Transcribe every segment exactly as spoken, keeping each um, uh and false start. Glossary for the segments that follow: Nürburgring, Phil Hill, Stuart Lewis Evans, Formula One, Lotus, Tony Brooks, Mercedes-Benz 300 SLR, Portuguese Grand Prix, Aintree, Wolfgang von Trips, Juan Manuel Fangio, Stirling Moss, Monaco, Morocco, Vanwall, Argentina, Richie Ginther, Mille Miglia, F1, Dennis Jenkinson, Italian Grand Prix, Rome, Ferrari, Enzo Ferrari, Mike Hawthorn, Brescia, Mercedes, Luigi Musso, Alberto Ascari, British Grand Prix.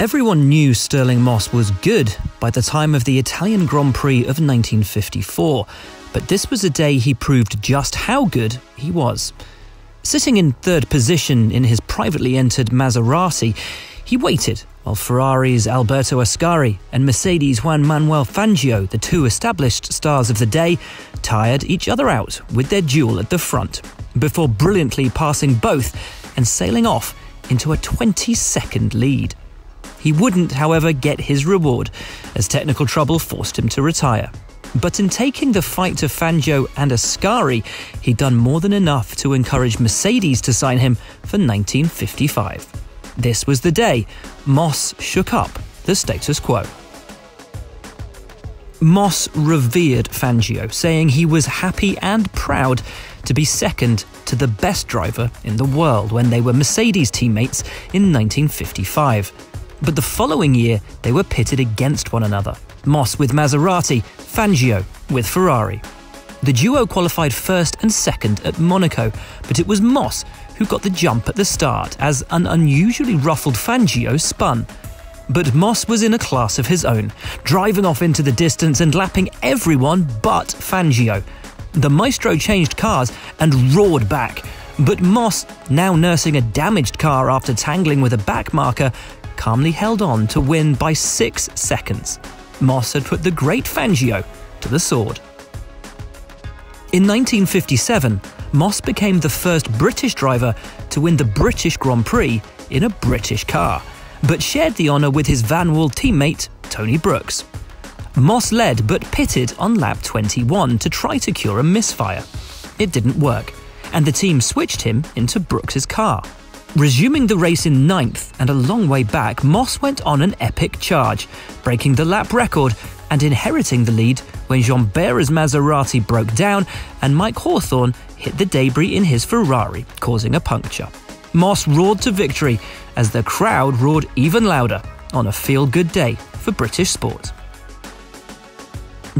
Everyone knew Stirling Moss was good by the time of the Italian Grand Prix of nineteen fifty-four, but this was a day he proved just how good he was. Sitting in third position in his privately entered Maserati, he waited while Ferrari's Alberto Ascari and Mercedes' Juan Manuel Fangio, the two established stars of the day, tired each other out with their duel at the front, before brilliantly passing both and sailing off into a twenty-second lead. He wouldn't, however, get his reward, as technical trouble forced him to retire. But in taking the fight to Fangio and Ascari, he'd done more than enough to encourage Mercedes to sign him for nineteen fifty-five. This was the day Moss shook up the status quo. Moss revered Fangio, saying he was happy and proud to be second to the best driver in the world when they were Mercedes teammates in nineteen fifty-five. But the following year, they were pitted against one another. Moss with Maserati, Fangio with Ferrari. The duo qualified first and second at Monaco, but it was Moss who got the jump at the start as an unusually ruffled Fangio spun. But Moss was in a class of his own, driving off into the distance and lapping everyone but Fangio. The Maestro changed cars and roared back, but Moss, now nursing a damaged car after tangling with a back marker, calmly held on to win by six seconds. Moss had put the great Fangio to the sword. In nineteen fifty-seven, Moss became the first British driver to win the British Grand Prix in a British car, but shared the honour with his Vanwall teammate Tony Brooks. Moss led but pitted on lap twenty-one to try to cure a misfire. It didn't work, and the team switched him into Brooks's car. Resuming the race in ninth and a long way back, Moss went on an epic charge, breaking the lap record and inheriting the lead when Jean Bera's Maserati broke down and Mike Hawthorn hit the debris in his Ferrari, causing a puncture. Moss roared to victory as the crowd roared even louder on a feel-good day for British sport.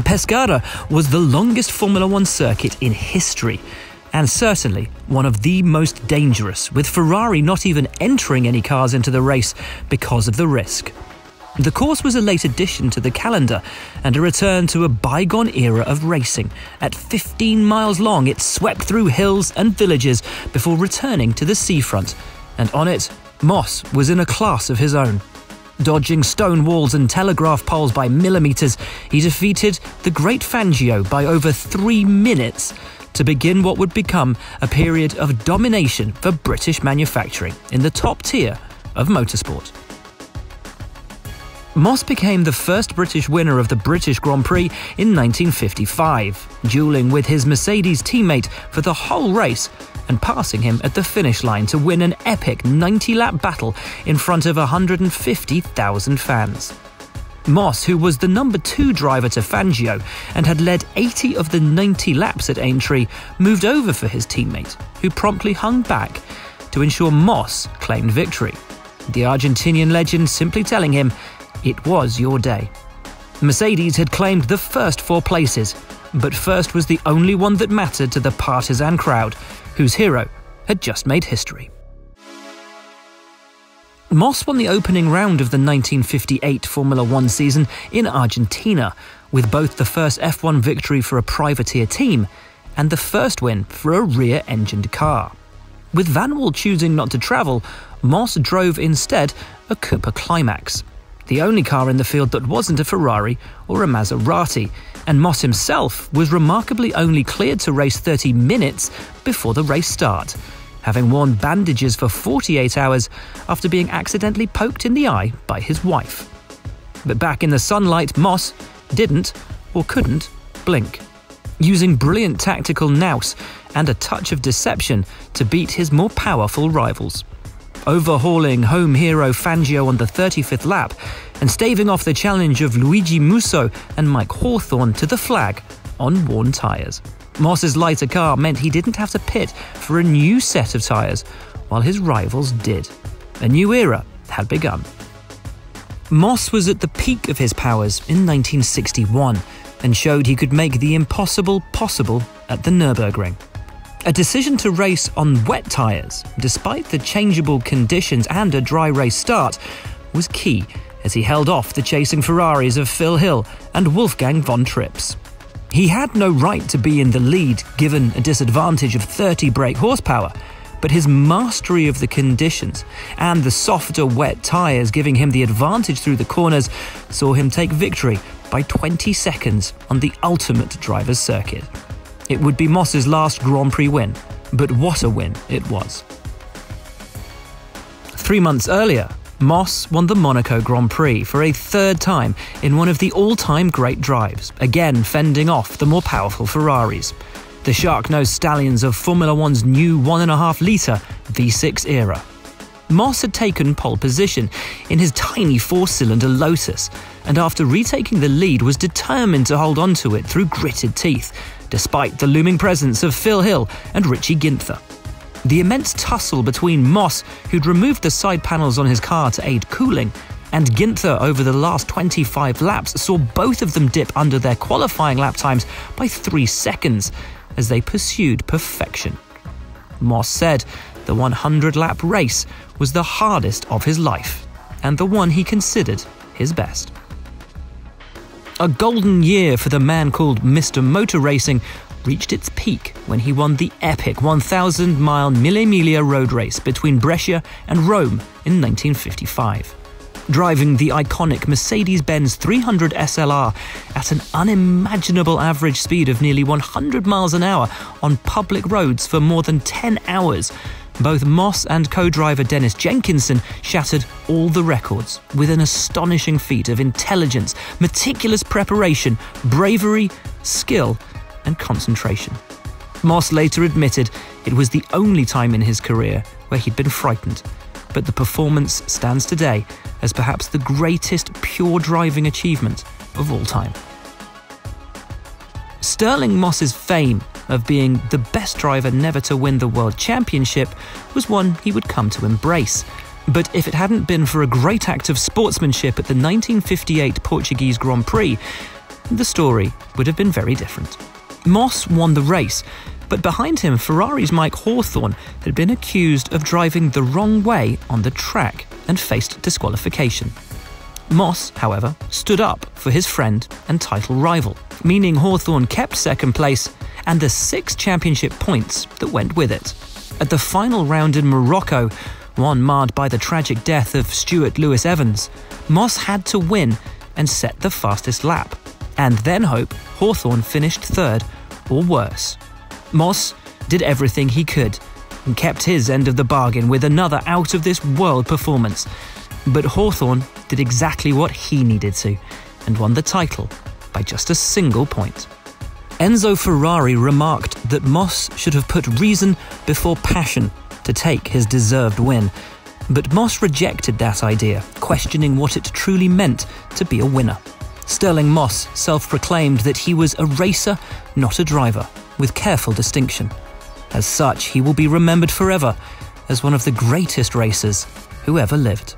Pescara was the longest Formula One circuit in history, and certainly one of the most dangerous, with Ferrari not even entering any cars into the race because of the risk. The course was a late addition to the calendar and a return to a bygone era of racing. At fifteen miles long, it swept through hills and villages before returning to the seafront, and on it, Moss was in a class of his own. Dodging stone walls and telegraph poles by millimetres, he defeated the great Fangio by over three minutes, to begin what would become a period of domination for British manufacturing in the top tier of motorsport. Moss became the first British winner of the British Grand Prix in nineteen fifty-five, dueling with his Mercedes teammate for the whole race and passing him at the finish line to win an epic ninety-lap battle in front of one hundred fifty thousand fans. Moss, who was the number two driver to Fangio and had led eighty of the ninety laps at Aintree, moved over for his teammate, who promptly hung back to ensure Moss claimed victory. The Argentinian legend simply telling him, "It was your day." Mercedes had claimed the first four places, but first was the only one that mattered to the partisan crowd, whose hero had just made history. Moss won the opening round of the nineteen fifty-eight Formula One season in Argentina, with both the first F one victory for a privateer team and the first win for a rear-engined car. With Vanwall choosing not to travel, Moss drove instead a Cooper Climax, the only car in the field that wasn't a Ferrari or a Maserati, and Moss himself was remarkably only cleared to race thirty minutes before the race start, having worn bandages for forty-eight hours after being accidentally poked in the eye by his wife. But back in the sunlight, Moss didn't, or couldn't, blink, using brilliant tactical nous and a touch of deception to beat his more powerful rivals. Overhauling home hero Fangio on the thirty-fifth lap and staving off the challenge of Luigi Musso and Mike Hawthorn to the flag on worn tyres. Moss's lighter car meant he didn't have to pit for a new set of tyres, while his rivals did. A new era had begun. Moss was at the peak of his powers in nineteen sixty-one and showed he could make the impossible possible at the Nürburgring. A decision to race on wet tyres, despite the changeable conditions and a dry race start, was key as he held off the chasing Ferraris of Phil Hill and Wolfgang von Trips. He had no right to be in the lead given a disadvantage of thirty brake horsepower, but his mastery of the conditions and the softer wet tyres giving him the advantage through the corners saw him take victory by twenty seconds on the ultimate driver's circuit. It would be Moss's last Grand Prix win, but what a win it was. Three months earlier, Moss won the Monaco Grand Prix for a third time in one of the all-time great drives, again fending off the more powerful Ferraris. The shark-nosed stallions of Formula One's new one point five litre V six era. Moss had taken pole position in his tiny four-cylinder Lotus, and after retaking the lead was determined to hold on to it through gritted teeth, despite the looming presence of Phil Hill and Richie Ginther. The immense tussle between Moss, who'd removed the side panels on his car to aid cooling, and Ginther over the last twenty-five laps saw both of them dip under their qualifying lap times by three seconds as they pursued perfection. Moss said the one hundred lap race was the hardest of his life, and the one he considered his best. A golden year for the man called Mister Motor Racing reached its peak when he won the epic one thousand mile Mille Miglia road race between Brescia and Rome in nineteen fifty-five. Driving the iconic Mercedes-Benz three hundred S L R at an unimaginable average speed of nearly one hundred miles an hour on public roads for more than ten hours, both Moss and co-driver Dennis Jenkinson shattered all the records with an astonishing feat of intelligence, meticulous preparation, bravery, skill and concentration. Moss later admitted it was the only time in his career where he'd been frightened, but the performance stands today as perhaps the greatest pure driving achievement of all time. Stirling Moss's fame of being the best driver never to win the World Championship was one he would come to embrace. But if it hadn't been for a great act of sportsmanship at the nineteen fifty-eight Portuguese Grand Prix, the story would have been very different. Moss won the race, but behind him, Ferrari's Mike Hawthorn had been accused of driving the wrong way on the track and faced disqualification. Moss, however, stood up for his friend and title rival, meaning Hawthorn kept second place and the six championship points that went with it. At the final round in Morocco, one marred by the tragic death of Stuart Lewis Evans, Moss had to win and set the fastest lap, and then hope Hawthorn finished third or worse. Moss did everything he could and kept his end of the bargain with another out-of-this-world performance. But Hawthorn did exactly what he needed to and won the title by just a single point. Enzo Ferrari remarked that Moss should have put reason before passion to take his deserved win. But Moss rejected that idea, questioning what it truly meant to be a winner. Stirling Moss self-proclaimed that he was a racer, not a driver, with careful distinction. As such, he will be remembered forever as one of the greatest racers who ever lived.